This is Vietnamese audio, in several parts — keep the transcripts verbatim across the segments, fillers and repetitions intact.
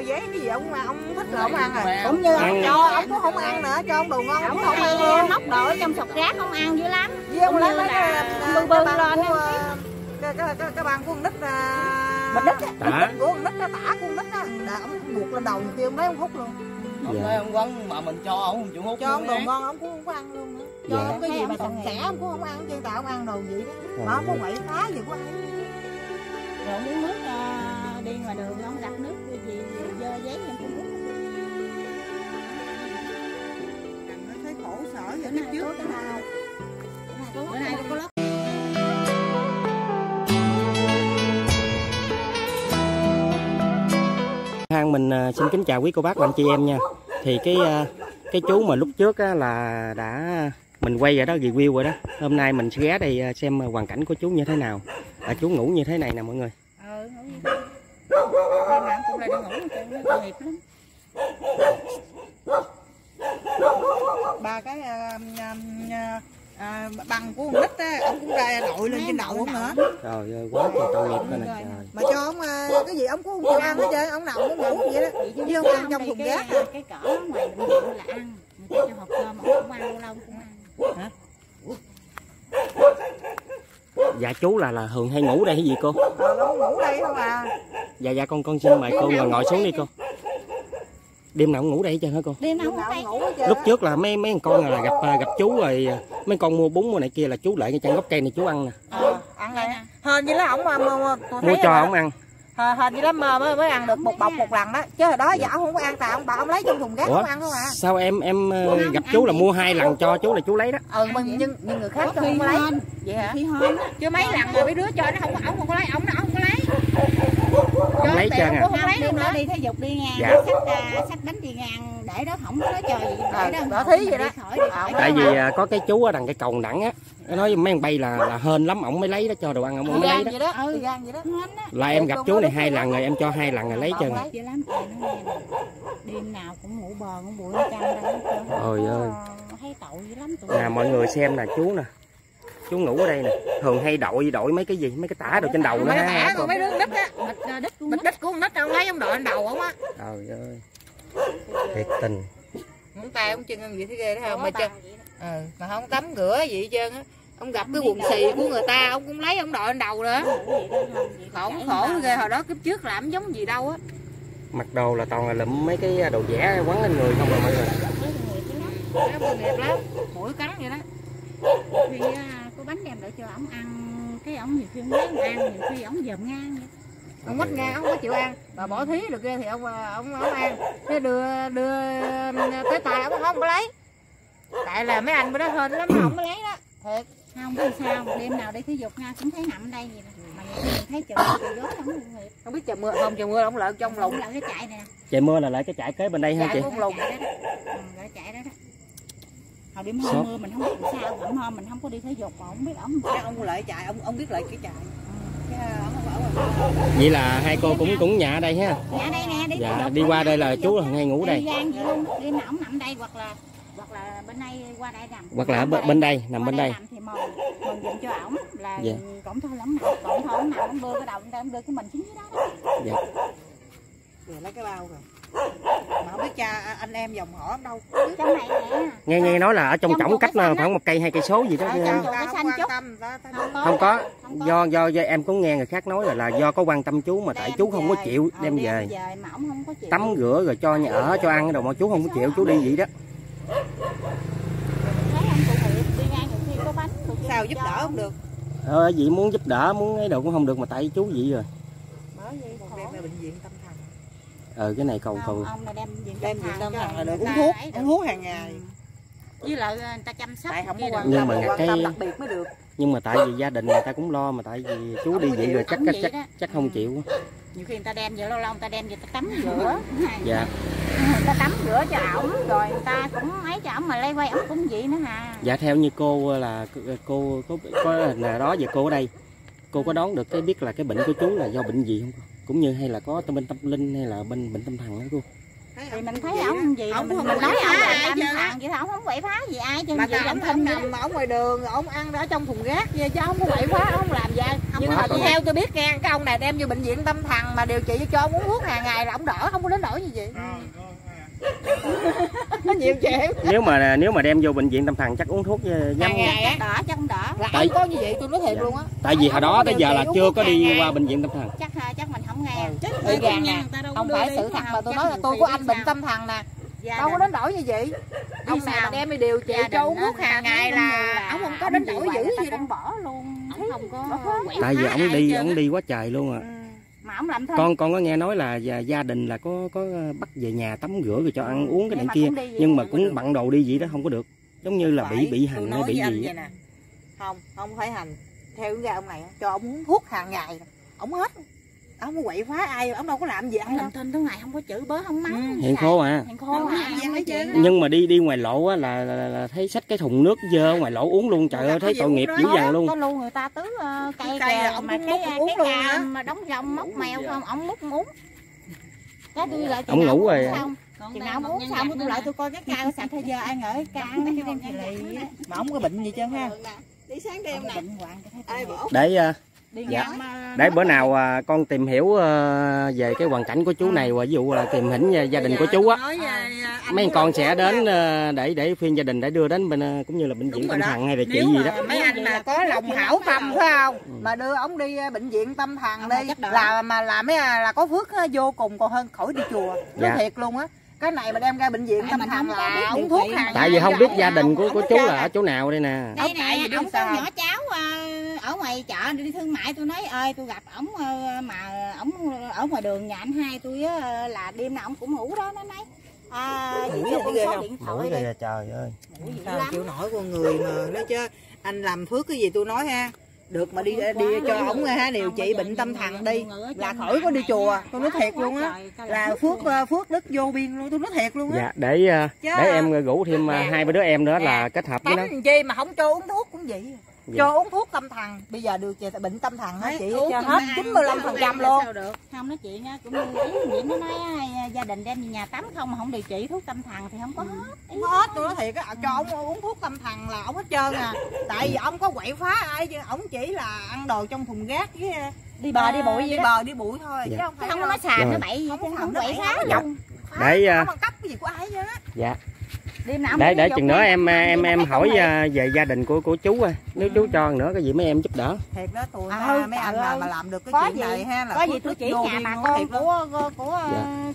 Dễ cái gì ông mà ông thích là ông ăn rồi. Cũng như ông cho ông cũng không ăn nữa, cho ông đồ ngon ông không ăn luôn. Móc đổi trong sọt rác không ăn dữ lắm. Ông lấy mấy cái bưng bưng lên cái cái cái bàn của con nít bịch đít á, của con nít nó tả con nít á, là ông buộc lên đầu kia ông lấy ông hút luôn. Ông lấy ông quăng mà mình cho ông không chịu hút. Cho ông đồ ngon ông cũng không có ăn luôn nữa. Cho ông cái gì mà sạch sẽ ông cũng không ăn, chứ tại ông ăn đồ gì đó. Nó có quậy phá gì của ăn. Rồi muốn nước đi ngoài đường ông gặp nước cái gì dơ dán em cũng uống. Nó thấy khổ sở vậy nó trước cái nào. Bữa nay có lớp. Thang mình xin kính chào quý cô bác và anh chị em nha. Thì cái cái chú mà lúc trước á là đã mình quay rồi đó, review rồi đó. Hôm nay mình sẽ ghé đây xem hoàn cảnh của chú như thế nào. À, chú ngủ như thế này nè mọi người. Ừ, ngủ như thế. Cũng lại ngủ, nó thiệt lắm. Ba cái uh, uh, uh, bằng của con nít á, ông cũng ra đội lên trên đầu ông nữa. Trời ơi, quá trời tội nghiệp cái này. Mà cho ông uh, cái gì ông cũng không ăn hết trơn, ông nào cũng ngủ vậy đó. Chứ ông ăn trong thùng rác à. Cái cỡ ngoài bệnh viện là ăn, người ta cho hộp cơm ông cũng ăn, lâu cũng ăn. Hả? Dạ chú là là thường hay ngủ đây hay gì cô? Ờ, nó ngủ đây không à. Dạ dạ con con xin mời cô ngồi ngồi xuống đi cô. Đêm nào cũng ngủ đây hết trơn hả cô? Đêm nào cũng ngủ hết. Lúc trước là mấy mấy thằng con là gặp gặp chú rồi, mấy con mua bún mua này kia là chú lại cái chân gốc cây này chú ăn nè. Ờ, ăn đây. Hên như nó ổng mà mua cho ổng ăn. Hên như nó mới mới ăn được một bọc một lần đó, chứ hồi đó giờ ổng không có ăn tại ông bà ông lấy trong thùng rác không ăn không à. Sao em em gặp chú là mua hai lần cho chú là chú lấy đó. Ừ mình nhưng nhưng người khác không có lấy. Vậy hả? Chứ mấy lần rồi mấy đứa cho nó không ổng không có lấy, ổng nó không có lấy. Không lấy trơn à. Đêm nữa đi thể dục đi ngang, dạ. Sách, uh, sách bánh đi ngang để đó không có trời gì à, đó, đó thí vậy đó. Khỏi, à, tại vì không? Có cái chú ở đằng cái cầu đẳng á, nó nói mấy thằng bay là là hên lắm ổng mới lấy đó cho đồ ăn ổng mới lấy đó. Đó. Ừ, gan vậy đó. Là em gặp chú này hai lần rồi, em cho hai lần rồi lấy trơn. Đêm nào cũng ngủ bờ ngủ bụi chăn ra. Trời ơi. Thấy tội dữ lắm tụi. Nè mọi người xem nè chú nè. Chú ngủ ở đây nè, thường hay đội đội mấy cái gì, mấy cái tả đồ trên đầu nó ha. Mấy đứa đít á, bịch đít của con nít ông lấy ông đội lên đầu ổng á. Trời ơi. Thiệt tình. Ông tay ông chân ăn gì thế ghê đó không mà chân. Ừ, mà không tắm rửa gì hết trơn á. Ông gặp cái quần xì của người ta, ông cũng lấy ông đội lên đầu nữa. Khổ khổ ghê, hồi đó kiếp trước làm giống gì đâu á. Mặc đồ là toàn là lụm mấy cái đồ vẽ quấn lên người không rồi mọi người. Cái bụi đẹp lắm, mũi cắn vậy đó. Thì có bánh đem lại cho ổng ăn, cái ổng nhiều khi ổng lấy ăn, nhiều khi ổng dòm ngang vậy. Ông mất ngang, ông có chịu ăn, mà bỏ thí được kia thì ông ông ông ăn. Thế đưa đưa tới tay ông không có lấy. Tại là mấy anh bữa đó hên lắm mà không có lấy đó. Thiệt, không có sao, đêm nào đi thể dục nha cũng thấy nằm ở đây vậy nè. Mà mình thấy trời trời gió không người. Không biết trời mưa không, trời mưa ông lại trong lùn lại cái chạy nè. Trời mưa là lại cái chạy kế bên đây hả chị? Chạy lùn đó. Lại chạy đó đó. Hồi đêm hôm mưa mình không biết làm sao, hôm hôm mình không có đi thể dục mà không biết ổng ông lại chạy, ông ông biết lại cái chạy. Vậy là hai cô cũng cũng nhà ở đây ha. Nhà đây nè, đi. Dạ, đi qua đây là chú hay ngủ đây. Đi nằm nằm đây hoặc là hoặc là bên đây qua đây nằm. Hoặc là bên đây, nằm bên đây. Nằm thì mòn mòn giùm cho ổng là cổng thôi lắm nè, cổng thôi ổng nằm ổng đưa cái đầu lên ổng đưa cái mình xuống dưới đó. Dạ. Rồi lấy cái bao rồi. Mà không biết cha anh em dòng họ đâu. Trong này nè. Nghe nghe nói là ở trong cổng cách khoảng một cây hai cây số gì đó. Không có. Do do em cũng nghe người khác nói là là do có quan tâm chú mà tại chú không có chịu đem về. Tắm rửa rồi cho nhà ở cho ăn cái đồ mà chú không có chịu, chú đi vậy đó. Sao giúp đỡ không được. Ờ vậy muốn giúp đỡ muốn cái đồ cũng không được mà tại chú vậy rồi. Ờ cái này cầu cầu ông là đem viện tâm thần là được, uống thuốc uống thuốc hàng ngày với lại người ta chăm sóc tại không có quan tâm quan tâm đặc biệt mới được. Nhưng mà tại vì gia đình người ta cũng lo mà tại vì chú đi vậy rồi chắc chắc chắc không chịu. Nhiều khi người ta đem về lâu lâu người ta đem về ta tắm rửa. Dạ. Người ta tắm rửa cho ổng rồi người ta cũng ấy cho ổng mà lây quay ổng cũng vậy nữa hà. Dạ theo như cô là cô có có là đó giờ cô ở đây cô có đoán được cái biết là cái bệnh của chú là do bệnh gì không? Cũng như hay là có bên tâm linh hay là bên bệnh tâm thần đó cô? thì mình thấy ổng gì ổng không nói ai chứ chứ ổng không quậy phá gì ai chứ, mà ổng không nằm ở ngoài đường, ổng ăn ở trong thùng rác vậy chứ không có quậy phá, ổng làm gì. Nhưng mà tôi theo tôi biết nghe cái ông này đem vô bệnh viện tâm thần mà điều trị cho ổng uống thuốc hàng ngày là ổng đỡ, không có đến nỗi gì vậy. Nó nhiều chuyện. Nếu mà nếu mà đem vô bệnh viện tâm thần chắc uống thuốc với nhau. Chắc đỡ, chắc không đỡ. Là tại có như vậy tôi nói thiệt luôn á. Tại vì hồi đó tới giờ là chưa có đi qua bệnh viện tâm thần. Chắc chắc mình không nghe. Tôi gàng nè, không phải sự thật mà tôi nói là tôi của anh bệnh tâm thần nè. Đâu có đến đổi như vậy. Ông nào mà đem đi điều trị cho uống thuốc hàng ngày là ông không có đến đổi dữ gì đâu, bỏ luôn. Ông không có. Tại vì ông đi ông đi quá trời luôn à. Mà ông làm con con có nghe nói là gia đình là có có bắt về nhà tắm rửa rồi cho ăn uống cái này kia, nhưng mà cũng bận đồ đi vậy đó không có được, giống như là bị bị hành hay bị gì vậy. Không không phải hành, theo ra ông này cho ông uống thuốc hàng ngày, ông hết, ông không quậy phá ai, ông đâu có làm gì ăn đâu. Tin thứ này không có chữ bớ, không mắng. Hiện khô à? Hiện khô à? Nhưng mà đi đi ngoài lộ á là, là, là thấy xách cái thùng nước dơ ngoài lộ uống luôn, trời ơi thấy tội nghiệp dữ dằn luôn. Có luôn người ta tưới cây kìa, mà cái uống luôn mà đóng rong móc mèo không, ông múc uống. Cái đi lại ông ngủ rồi. Chừng nào uống xong tôi lại tôi coi cái cao sạch hay giờ ai ngửi cao mà ông có bệnh gì chứ ha. Đi sáng đêm nè. Để dạ. Để bữa nào à, con tìm hiểu à, về cái hoàn cảnh của chú này, và ví dụ là tìm hiểu gia đình của chú á, mấy con sẽ đến à, để để phiên gia đình để đưa đến bên cũng như là bệnh viện tâm thần hay là chuyện gì đó. Mấy anh mà có lòng hảo tâm phải không, mà đưa ổng đi bệnh viện tâm thần đi là mà là mấy là có phước vô cùng, còn hơn khỏi đi chùa, nói dạ. Thiệt luôn á. Cái này mà đem ra bệnh viện tâm thần là uống thuốc hàng. Tại vì không biết gia đình của của chú là ở chỗ nào đây nè. Đây nè, ổng có nhỏ cháu ở ngoài chợ đi thương mại, tôi nói ơi tôi gặp ổng mà ổng ở ngoài đường nhà anh hai tôi á, là đêm nào ổng cũng ngủ đó, nó nói à, ngủ con số điện thoại đi. Trời ơi. Sao chịu nổi con người mà nói chứ anh làm phước cái gì tôi nói ha. Được mà đi đi cho ổng ha, điều trị bệnh tâm thần đi là khỏi có đi chùa, tôi nói thiệt luôn á, là phước phước đức vô biên luôn, tôi nói thiệt luôn á. Dạ, để để em rủ thêm hai ba đứa em nữa là kết hợp với nó. Tắm chi mà không cho uống thuốc cũng vậy. Dạ. Cho uống thuốc tâm thần, bây giờ điều trị bệnh tâm thần hả chị, cho hết chín mươi lăm phần trăm luôn. Không nói chuyện cũng như ý Nguyễn nó nói gia đình đem về nhà tắm không mà không điều trị thuốc tâm thần thì không có hết. Không có hết, tôi nói thiệt á, cho ông uống thuốc tâm thần là ông hết trơn à. Tại vì ông có quậy phá ai chứ, ông chỉ là ăn đồ trong thùng rác với đi bờ đi bụi đi bờ đi bụi thôi chứ không phải không nó xài nó bậy, không quậy phá luôn. Đấy. Không ăn cắp cái gì của ai hết á. Dạ. Để để chừng nữa em em em hỏi về gia đình của của chú ơi, nếu chú cho nữa cái gì mấy em giúp đỡ. Thiệt đó tụi mấy anh mà mà làm được cái chuyện này ha là có gì tôi chỉ nhà bà con của của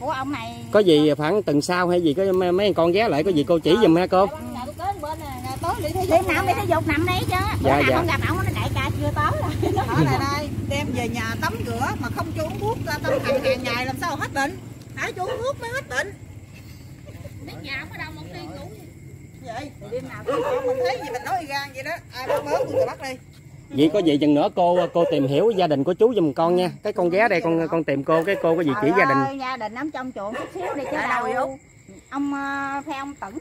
của ông này. Có gì khoảng tuần sau hay gì có mấy con ghé lại có gì cô chỉ giùm ha cô. Đêm nào đi thể dục nằm đấy chứ. Dạ dạ. Không gặp ổng nó đại ca chưa tới rồi. Đó là đây, đem về nhà tắm rửa mà không cho uống thuốc tâm thần hàng ngày làm sao hết bệnh. Phải cho uống thuốc mới hết bệnh. Biết nhà ổng ở đâu mà không đi ngủ vậy, đêm nào cũng mình thấy gì mình nói gan vậy đó, ai bắt mớ cũng bắt đi. Vậy có gì chừng nữa cô cô tìm hiểu gia đình của chú giùm con nha. Cái con ghé đây con con tìm cô, cái cô có gì chỉ gia đình. Gia đình nắm trong chuộng chút xíu đi chứ đâu. Ông theo ông Tửng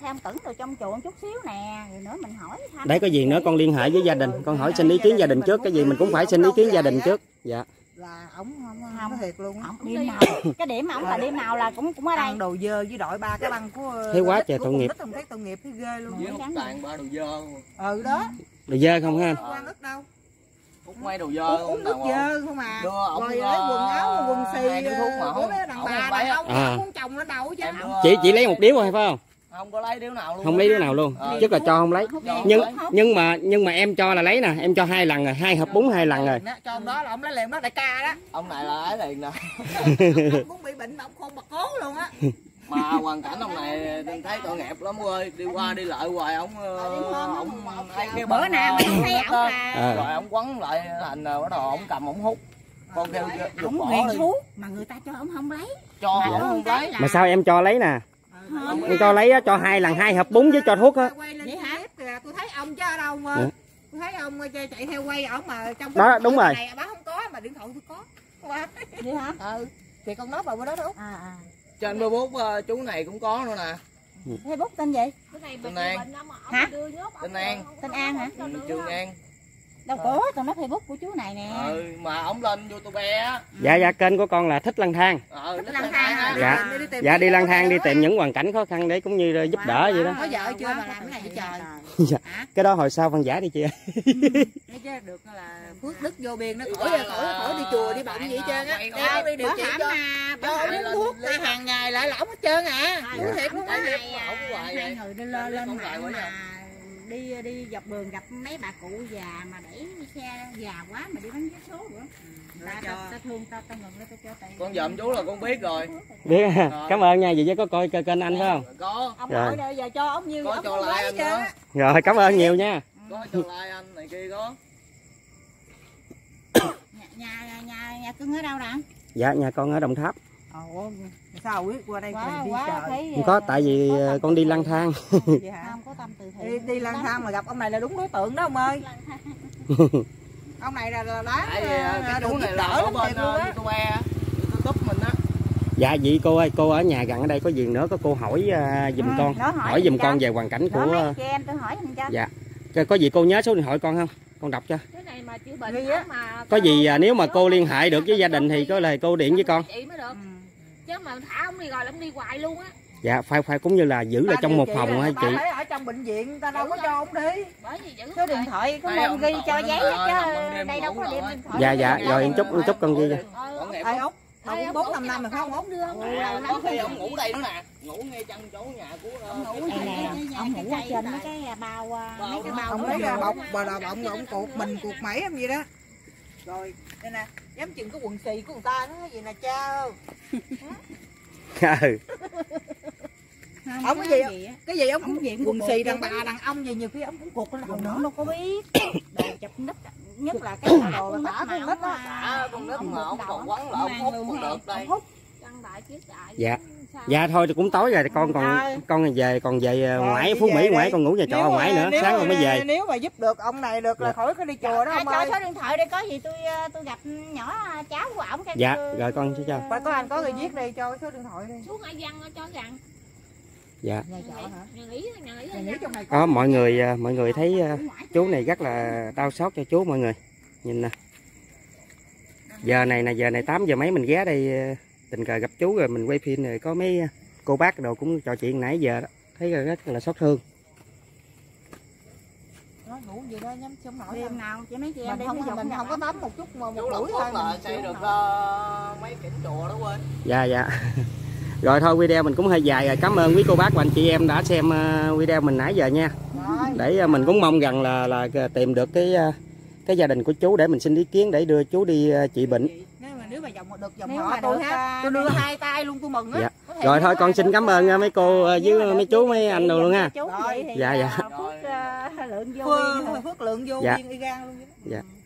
theo ông Tửng rồi trong chuộng chút xíu nè, rồi nữa mình hỏi thăm. Đấy có gì nữa con liên hệ với gia đình, con hỏi xin ý kiến gia đình trước, cái gì mình cũng phải xin ý kiến gia đình trước. Dạ. Là ổng không không thiệt luôn á. Đêm nào cái điểm mà ổng là đêm nào là cũng cũng ở đây. Ăn đồ dơ với đội ba cái băng của thế quá trời tội nghiệp. Không thấy tội nghiệp thấy ghê luôn. Toàn ba đồ dơ. Ừ đó. Đồ dơ không ha. Ăn ức đâu. Cũng mấy đồ dơ. Uống nước dơ không à. Rồi lấy quần áo quần xì của mấy đàn bà đâu muốn chồng nó đâu chứ. Chị chị lấy một điếu thôi phải không? Không có lấy điếu nào luôn. Không lấy điếu nào luôn. Chứ là cho không lấy. Nhưng nhưng mà nhưng mà em cho là lấy nè, em cho hai lần rồi, hai hộp bún hai lần rồi. Cho ông đó là ông lấy liền đó đại ca đó. Ông này là lấy liền nè. Ông cũng bị bệnh mà ông không bật cố luôn á. Mà hoàn cảnh ông này mình thấy tội nghiệp lắm ơi, đi qua đi lại hoài ông ông thấy cái bữa nào mình thấy ổng là rồi ông quấn lại thành bắt đầu ông cầm ông hút. Con kêu ổng nghiện thuốc mà người ta cho ông không lấy. Cho ổng không lấy. Mà sao em cho lấy nè? Không, em cho lấy cho hai lần hai hộp bún với cho thuốc á. Tôi thấy ông chứ đâu mà. Tôi thấy ông chạy theo quay ổng mà trong cái đó, đúng rồi. Này bác không có mà điện thoại tôi có. Vậy hả? Ừ. Thì con nói vào bữa đó đúng. À à. Trên Facebook chú này cũng có nữa nè. Facebook tên gì? Tên An. Hả? Tên An. Tên An hả? Trường An. Đâu có, tao nói Facebook của chú này nè. Ừ, mà ổng lên YouTube á. Dạ dạ kênh của con là Thích Lang Thang. Ờ, Thích, Thích Lang Thang. Thang dạ. Đi, đi dạ đi lang thang đi tìm những hoàn cảnh khó khăn để cũng như giúp đỡ vậy đó. Có vợ chưa mà làm cái này với trời. Dạ. Cái đó hồi sau văn giả đi chị. Nói chứ được là phước đức vô biên nó khỏi khỏi khỏi đi chùa đi bận vậy trơn á. Đeo đi điều trị cho. Cho uống thuốc hàng ngày lại lỏng hết trơn à. Uống thiệt luôn á. Hai người đi lên lên đi đi dọc đường gặp mấy bà cụ già mà đẩy xe già quá mà đi bán vé số nữa. Ta ta thương ta ta ngừng ta cho tiền. Con dòm chú là con biết rồi. Biết. À. Cảm ơn nha, vậy chứ có coi kênh anh phải không? Có. Ông hỏi đây giờ cho ổng nhiêu ổng lấy chưa. Rồi cảm ơn nhiều nha. Có cho like anh này kia có. Nhà nhà nhà nhà cưng ở đâu nè? Dạ nhà con ở Đồng Tháp. Ồ, sao quyết qua đây quá, đi quá, thấy, không có, tại vì có con đi lang thang. Không có tâm từ thiện. Đi, đi lang thang mà gặp ông này là đúng đối tượng đó ông ơi. Ông này là là đá cái chú này đỡ lắm bên YouTube YouTube mình á. Dạ vậy cô ơi, cô ở nhà gần ở đây có gì nữa có cô hỏi uh, giùm ừ, con, hỏi, hỏi giùm con về hoàn cảnh đó của em, tôi hỏi cho. Dạ. Có gì cô nhớ số điện thoại con không? Con đọc cho. Cái này mà chữa bệnh mà có gì nếu mà cô liên hệ được với gia đình thì có lời cô điện với con. Chứ mà thả ông đi rồi ông đi hoài luôn á. Dạ phải phải cũng như là giữ là trong một phòng hay chị. Ở trong bệnh viện ta đâu có cho ông đi. Số điện thoại có nên ghi cho giấy hết chứ đây đâu có điện điện thoại. Dạ dạ rồi em chút chút con ghi cho. Ai ốc? Ông bốn năm năm mà không ổng đưa ông. Ông ngủ đây nữa nè. Ngủ ngay chân chỗ nhà của ông ngủ ở trên mấy cái bao mấy cái bao mấy cái bọc bà bọng ông cột mình cột mẩy em vậy đó. Rồi đây nè dám chừng cái quần xì của người ta nó gì nè cha ừ. Ông cái gì vậy? Vậy? Cái gì ông cũng diện quần xì đàn bà đàn ông gì nhiều khi ông cũng cuộc lên nó đâu có biết đồ chập nít nhất là cái đồ tả con nít đó tả con nít mà ông còn quấn lại ông hút một đợt đây dạ dạ thôi thì cũng tối rồi con còn con về còn về ngoại Phú Mỹ ngoại còn ngủ nhà trọ ngoại nữa sáng còn mới về nếu mà giúp được ông này được là khỏi cái đi chùa đó ông ơi. Cho số điện thoại để có gì tôi tôi gặp nhỏ cháu của ổng cái dạ rồi con chứ cho có anh có người viết đi cho số điện thoại đi xuống ai văn cho rằng dạ có mọi người mọi người thấy chú này rất là đau xót cho chú mọi người nhìn nè giờ này là giờ này tám giờ mấy mình ghé đây tình cờ gặp chú rồi mình quay phim rồi có mấy cô bác đồ cũng trò chuyện nãy giờ đó. Thấy rất là xót thương. Nó ngủ gì đó nhắm chấm nổi đêm nào chị mấy chị em không mình không, không có tắm một chút mà một buổi thôi là xây được uh, mấy cảnh chùa đó quên. Dạ dạ. Rồi thôi video mình cũng hơi dài rồi. Cảm ơn quý cô bác và anh chị em đã xem video mình nãy giờ nha. Rồi. Để mình cũng mong rằng là là tìm được cái cái gia đình của chú để mình xin ý kiến để đưa chú đi trị bệnh. Nếu mà dòng được dòng họ tôi ha, tôi đưa hai tay luôn tôi mừng á. Dạ. Rồi thôi con xin cảm ơn mấy cô với mấy chú mấy anh đồ luôn ha. Dạ dạ. Phước lượng vô phước lượng vô viên y gan luôn. Dạ.